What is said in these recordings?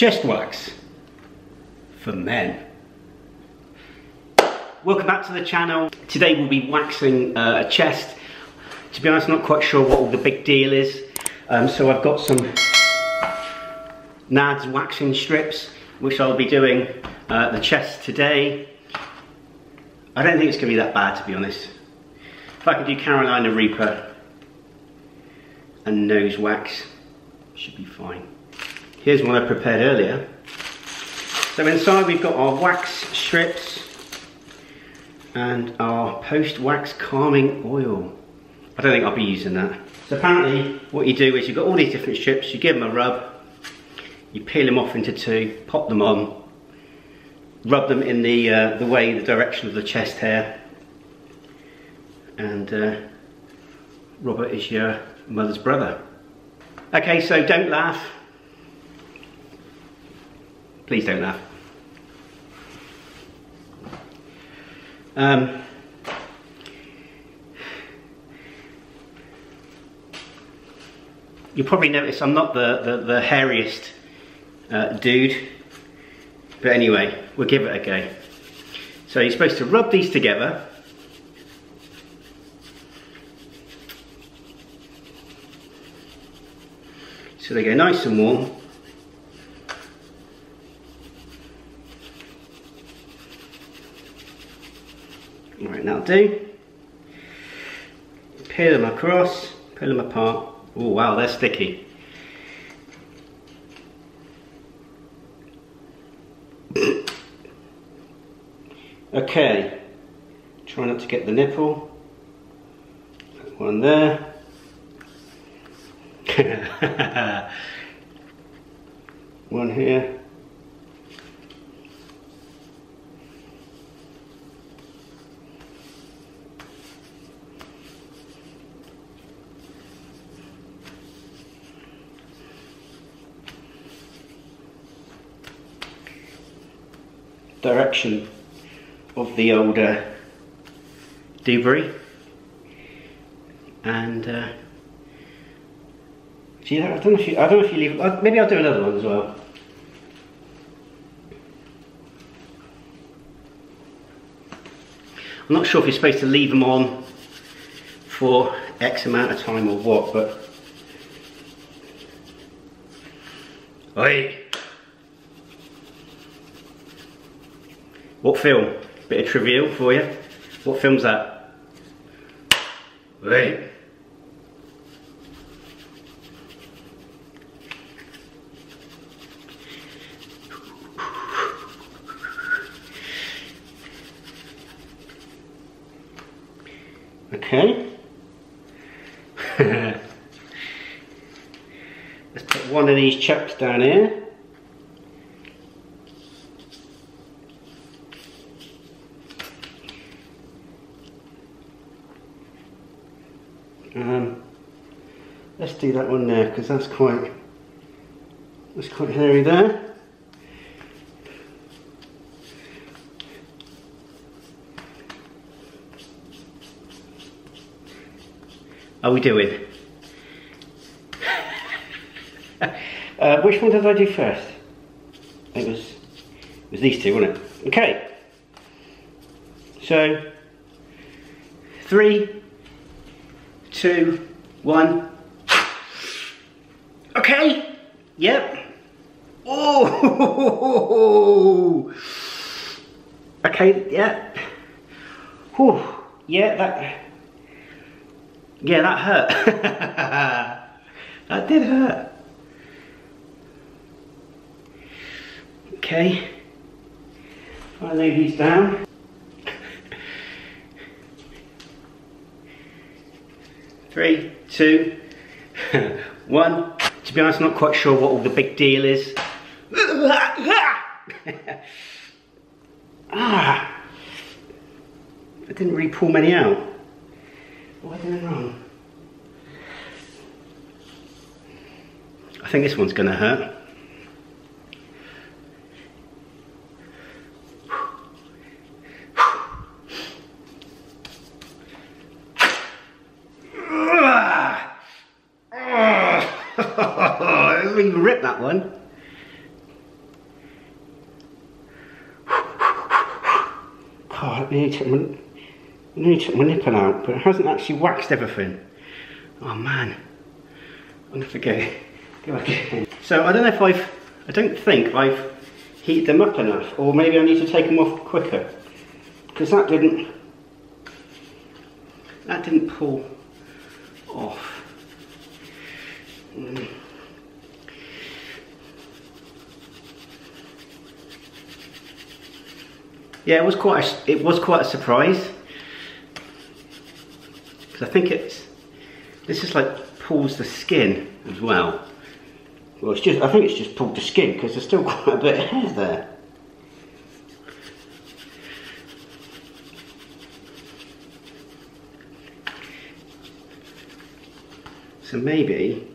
Chest wax for men. Welcome back to the channel. Today we'll be waxing a chest. To be honest, I'm not quite sure what all the big deal is. So I've got some NADS waxing strips, which I'll be doing the chest today. I don't think it's going to be that bad, to be honest. If I can do Carolina Reaper and nose wax, should be fine. Here's one I prepared earlier. So inside we've got our wax strips and our post-wax calming oil. I don't think I'll be using that. So apparently what you do is you've got all these different strips, you give them a rub, you peel them off into two, pop them on, rub them in the way, the direction of the chest hair, and Robert is your mother's brother. Okay, so don't laugh. Please don't laugh. You'll probably notice I'm not the hairiest dude, but anyway, we'll give it a go. So you're supposed to rub these together. So they go nice and warm. Right, that'll do. Peel them across, pull them apart. Oh wow, they're sticky. Okay, try not to get the nipple. Put one there. One here. Direction of the older debris, and see, I don't know if you leave. Maybe I'll do another one as well. I'm not sure if you're supposed to leave them on for X amount of time or what, but oi. What film? Bit of trivial for you. What film's that? Right. Okay. Let's put one of these chucks down here. Let's do that one there, because that's quite hairy there. How are we doing? Which one did I do first? It was these two, wasn't it? Okay. So 3, 2, 1. Okay. Yep. Oh. Okay. Yeah. Whew. Yeah. That. Yeah. That hurt. That did hurt. Okay. I lay these down. Three, two, one. To be honest, I'm not quite sure what all the big deal is. Ah, I didn't really pull many out. What am I doing wrong? I think this one's gonna hurt. Rip that one. I need to take my nipple out, but it hasn't actually waxed everything. Oh man, I'm gonna forget. Go back in. So I don't know if I don't think I've heated them up enough, or maybe I need to take them off quicker, because that didn't pull off. Yeah, it was quite a surprise, because I think this is like pulls the skin as well. Well, I think it's just pulled the skin, because there's still quite a bit of hair there. So maybe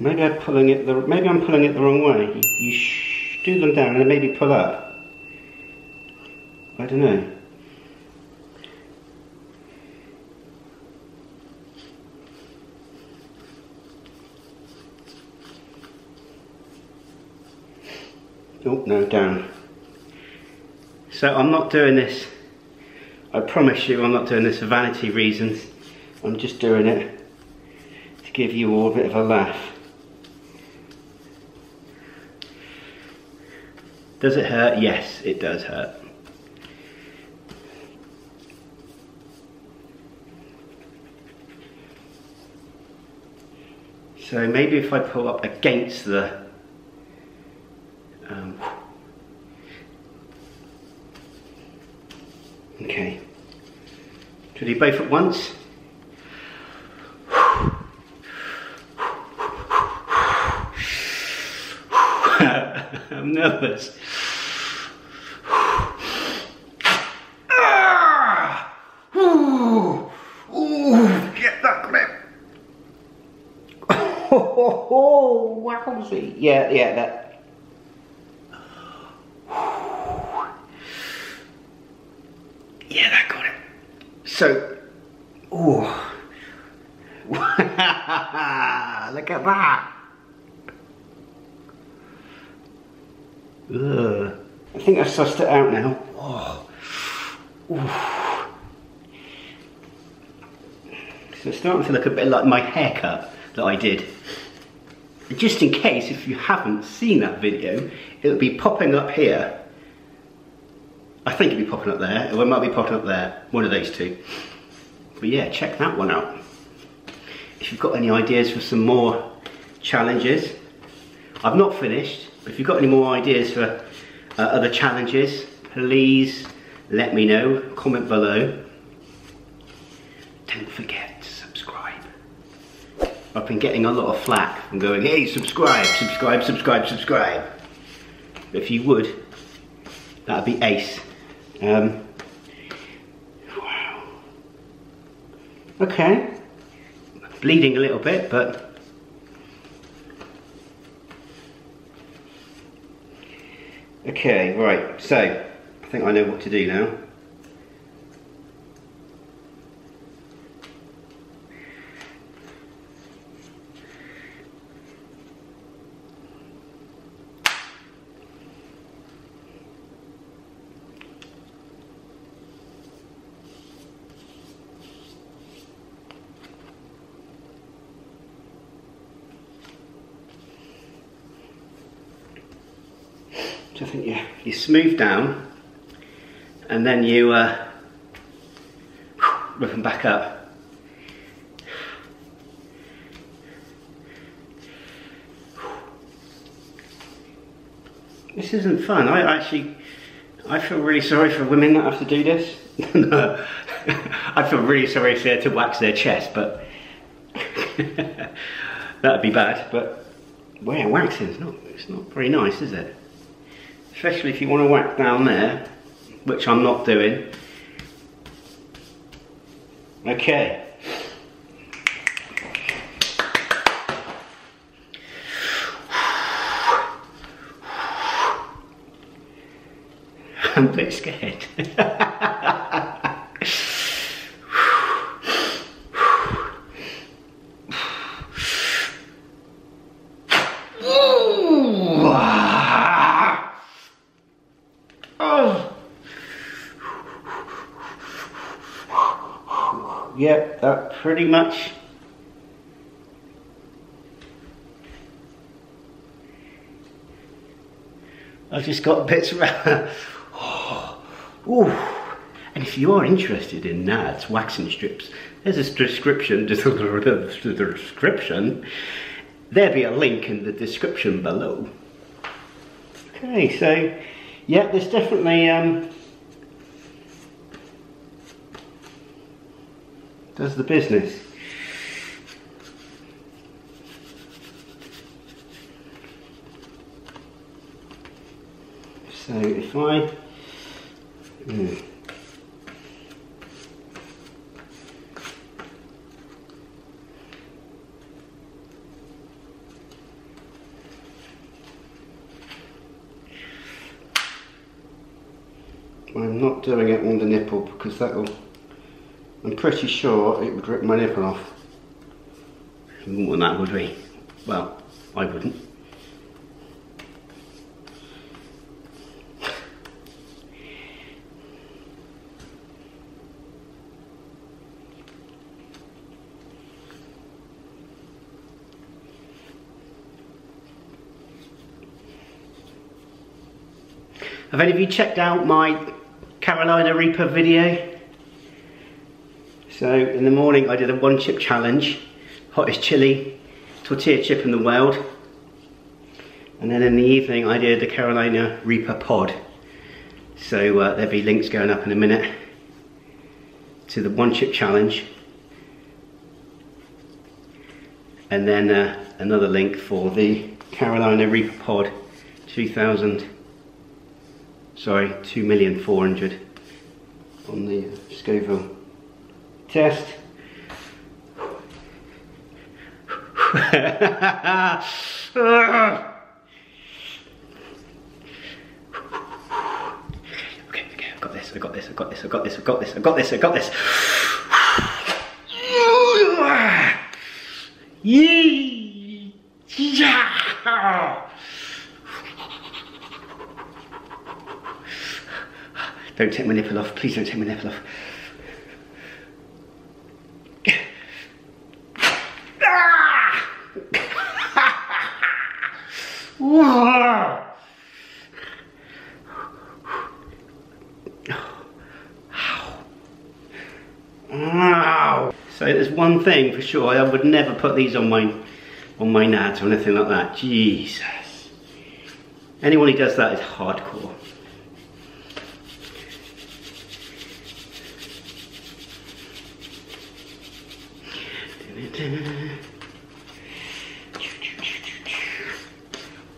maybe I'm pulling it the wrong way. You do them down and maybe pull up. I don't know. Oh no, down. So I'm not doing this. I promise you, I'm not doing this for vanity reasons. I'm just doing it to give you all a bit of a laugh. Does it hurt? Yes, it does hurt. So maybe if I pull up against the... okay. Should we do both at once? I'm nervous. Oh, wowzy. Yeah, yeah, that. Yeah, that got it. So, oh. Look at that. Ugh. I think I've sussed it out now. Oh. So it's starting to look a bit like my haircut that I did. Just in case, if you haven't seen that video, it'll be popping up here. I think it'll be popping up there, or it might be popping up there. One of those two. But yeah, check that one out. If you've got any ideas for some more challenges. I've not finished. But if you've got any more ideas for other challenges, please let me know. Comment below. Don't forget to subscribe. I've been getting a lot of flack from going, hey, subscribe, subscribe, subscribe, subscribe. But if you would, that'd be ace. Wow. Okay. Bleeding a little bit, but okay, right. So I think I know what to do now. I think you smooth down and then you whip them back up. This isn't fun. I feel really sorry for women that have to do this. No, I feel really sorry if they had to wax their chest, but that'd be bad. But well, waxing is not very nice, is it? Especially if you want to whack down there, which I'm not doing. Okay. Don't be scared. Yep, that pretty much I just got bits around. Ooh. And if you are interested in NADS waxing strips, there's a description. There'll be a link in the description below. Okay, so yeah, there's definitely does the business. So if I I'm not doing it on the nipple because I'm pretty sure it would rip my nipple off. You wouldn't want that, would we? Well, I wouldn't. Have any of you checked out my Carolina Reaper video? So in the morning I did a 1 chip challenge, hottest chili, tortilla chip in the world. And then in the evening I did the Carolina Reaper pod. So there'll be links going up in a minute to the 1 chip challenge. And then another link for the Carolina Reaper pod 2,400 on the Scoville test. Okay, I've got this, I've got this, I've got this, I've got this, I've got this, I've got this, I've got this. Don't take my nipple off, please don't take my nipple off. So there's one thing for sure, I would never put these on my nads or anything like that. Jesus. Anyone who does that is hardcore.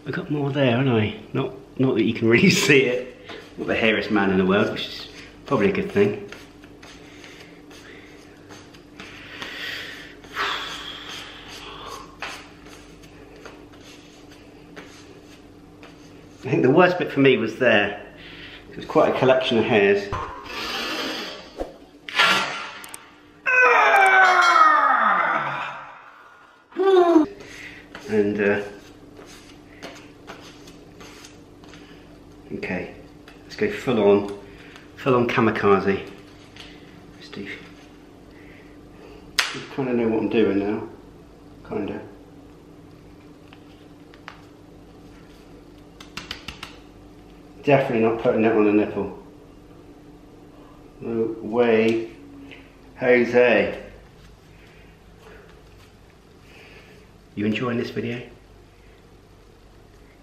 I got more there, haven't I? Not that you can really see it. Not the hairiest man in the world, which is probably a good thing. I think the worst bit for me was there. It was quite a collection of hairs. And okay, let's go full on kamikaze. Steve, you kind of know what I'm doing now, kind of. Definitely not putting that on the nipple. No way, Jose. You enjoying this video?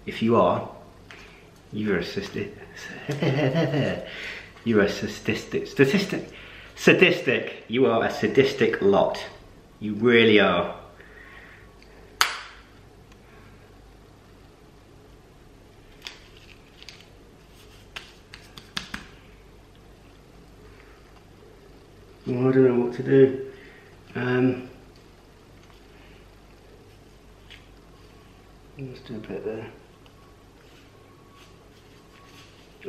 If you are, you're a sadistic. You are a sadistic lot. You really are. Well, I don't know what to do. Let's do a bit there.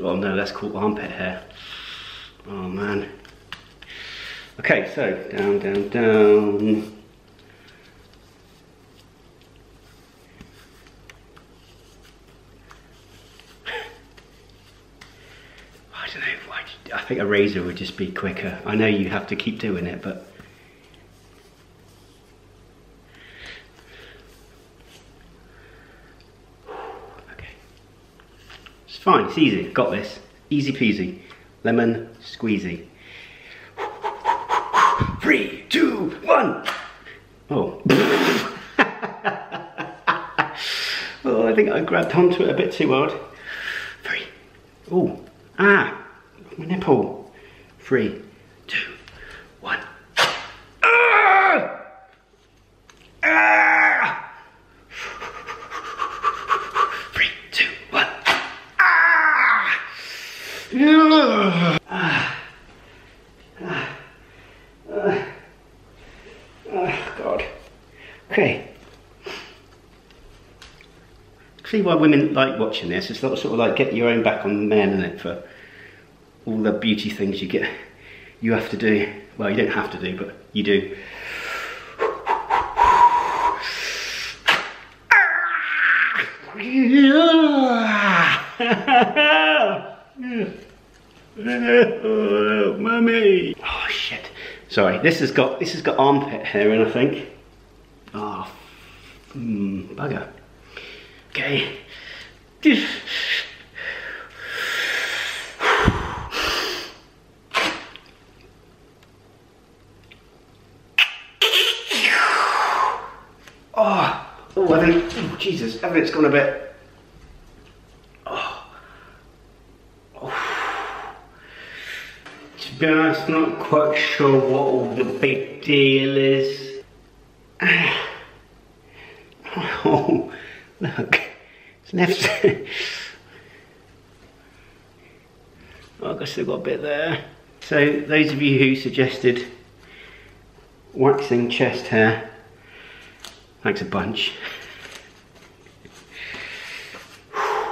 Oh no, that's called armpit hair. Oh man. Okay, so down, down, down. I think a razor would just be quicker. I know you have to keep doing it, but okay, it's fine, it's easy, got this, easy peasy, lemon squeezy. 3, 2, 1. Oh. Oh, I think I grabbed onto it a bit too hard. 3. Oh, ah. My nipple. 3, 2, 1. Ah! Ah! 3, 2, 1. Ah! Ah! Ah! Ah! Ah! God. Okay. See why women like watching this. It's not sort of like get your own back on men, isn't it? For all the beauty things you get, you have to do. Well, you don't have to do, but you do. Oh, mummy! Oh shit! Sorry, this has got armpit hair in, I think. Oh, bugger. Okay. Oh, I think, oh, Jesus, everything's gone a bit. Oh. Oh. To be honest, not quite sure what all the big deal is. Oh, look, it's left. Oh, I've still got a bit there. So, those of you who suggested waxing chest hair, thanks a bunch.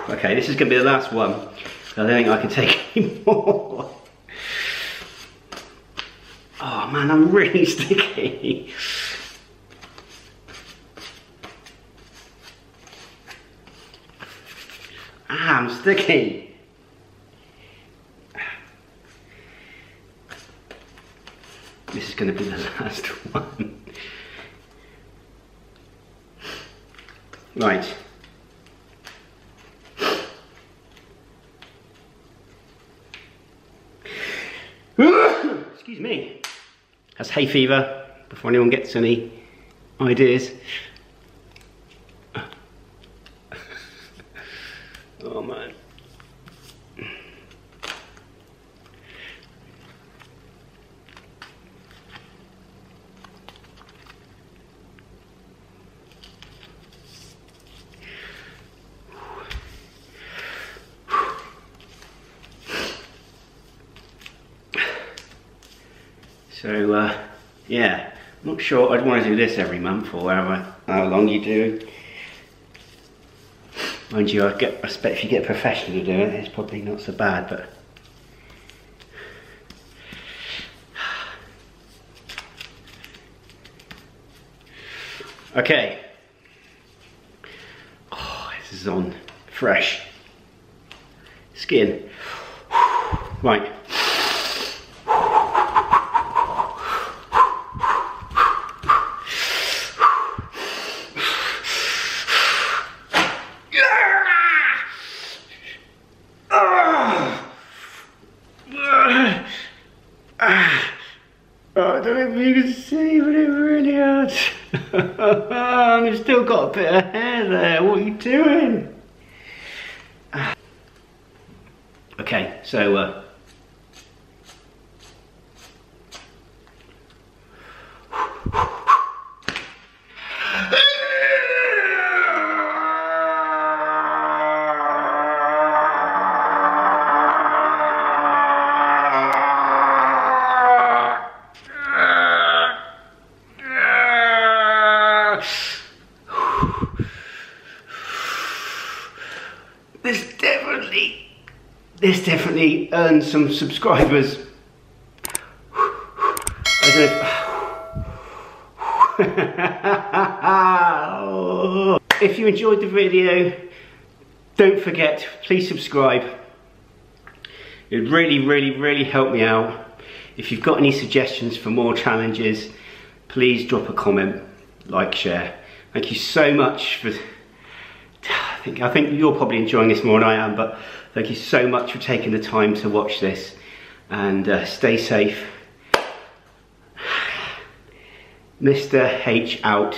Okay, this is going to be the last one. I don't think I can take any more. Oh man, I'm really sticky. Ah, I'm sticky. This is going to be the last one. Right. Excuse me. That's hay fever, before anyone gets any ideas. Oh man. So yeah, I'm not sure I'd want to do this every month or however how long you do. Mind you, I expect if you get a professional to do it, it's probably not so bad, but okay. Oh, this is on fresh skin. Right. You've still got a bit of hair there, what are you doing? Okay, so This definitely earned some subscribers. I don't know if... If you enjoyed the video, don't forget, please subscribe. It really help me out. If you've got any suggestions for more challenges, please drop a comment, like, share. Thank you so much for... I think you're probably enjoying this more than I am, but thank you so much for taking the time to watch this, and stay safe. Mr. H out.